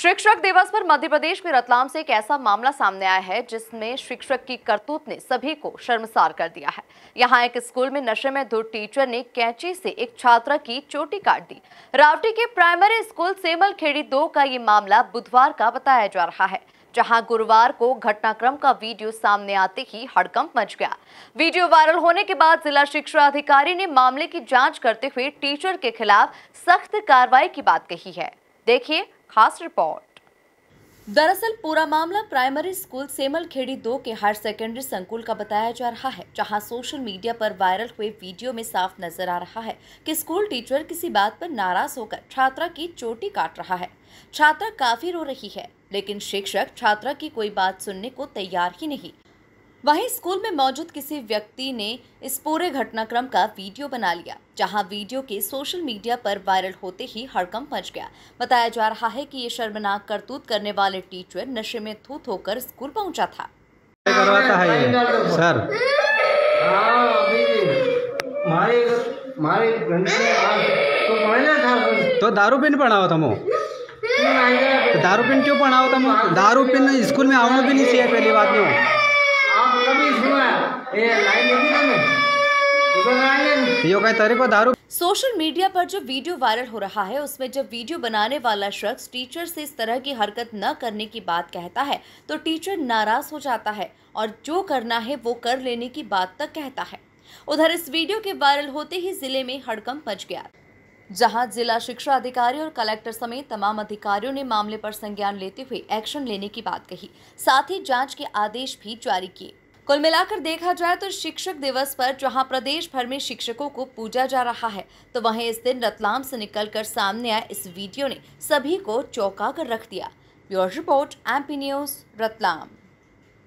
शिक्षक दिवस पर मध्य प्रदेश में रतलाम से एक ऐसा मामला सामने आया है जिसमें शिक्षक की करतूत ने सभी को शर्मसार कर दिया है। यहाँ एक स्कूल में नशे में धुत टीचर ने कैंची से एक छात्रा की चोटी काट दी। रावटी के प्राइमरी स्कूल सेमलखेड़ी 2 का ये मामला बुधवार का बताया जा रहा है, जहां गुरुवार को घटनाक्रम का वीडियो सामने आते ही हड़कंप मच गया। वीडियो वायरल होने के बाद जिला शिक्षा अधिकारी ने मामले की जांच करते हुए टीचर के खिलाफ सख्त कार्रवाई की बात कही है। देखिए खास रिपोर्ट। दरअसल पूरा मामला प्राइमरी स्कूल सेमलखेड़ी 2 के हायर सेकेंडरी संकुल का बताया जा रहा है, जहां सोशल मीडिया पर वायरल हुए वीडियो में साफ नजर आ रहा है कि स्कूल टीचर किसी बात पर नाराज होकर छात्रा की चोटी काट रहा है। छात्रा काफी रो रही है, लेकिन शिक्षक छात्रा की कोई बात सुनने को तैयार ही नहीं। वहीं स्कूल में मौजूद किसी व्यक्ति ने इस पूरे घटनाक्रम का वीडियो बना लिया, जहां वीडियो के सोशल मीडिया पर वायरल होते ही हड़कंप मच गया। बताया जा रहा है कि ये शर्मनाक करतूत करने वाले टीचर नशे में धुत होकर स्कूल पहुंचा था। सर, तो दारू पीन पढ़ा हुआ था मो, दारू पीन क्यों पढ़ा हुआ था मो? दारू पीन स्कूल में आना भी नहीं चाहिए। पहली बात में सोशल मीडिया पर जो वीडियो वायरल हो रहा है, उसमें जब वीडियो बनाने वाला शख्स टीचर से इस तरह की हरकत न करने की बात कहता है तो टीचर नाराज हो जाता है और जो करना है वो कर लेने की बात तक कहता है। उधर इस वीडियो के वायरल होते ही जिले में हड़कंप मच गया, जहां जिला शिक्षा अधिकारी और कलेक्टर समेत तमाम अधिकारियों ने मामले पर संज्ञान लेते हुए एक्शन लेने की बात कही, साथ ही जांच के आदेश भी जारी किए। कुल मिलाकर देखा जाए तो शिक्षक दिवस पर जहां प्रदेश भर में शिक्षकों को पूजा जा रहा है, तो वहीं इस दिन रतलाम से निकलकर सामने आए इस वीडियो ने सभी को चौंका कर रख दिया। Bureau report, MP news, Ratlam.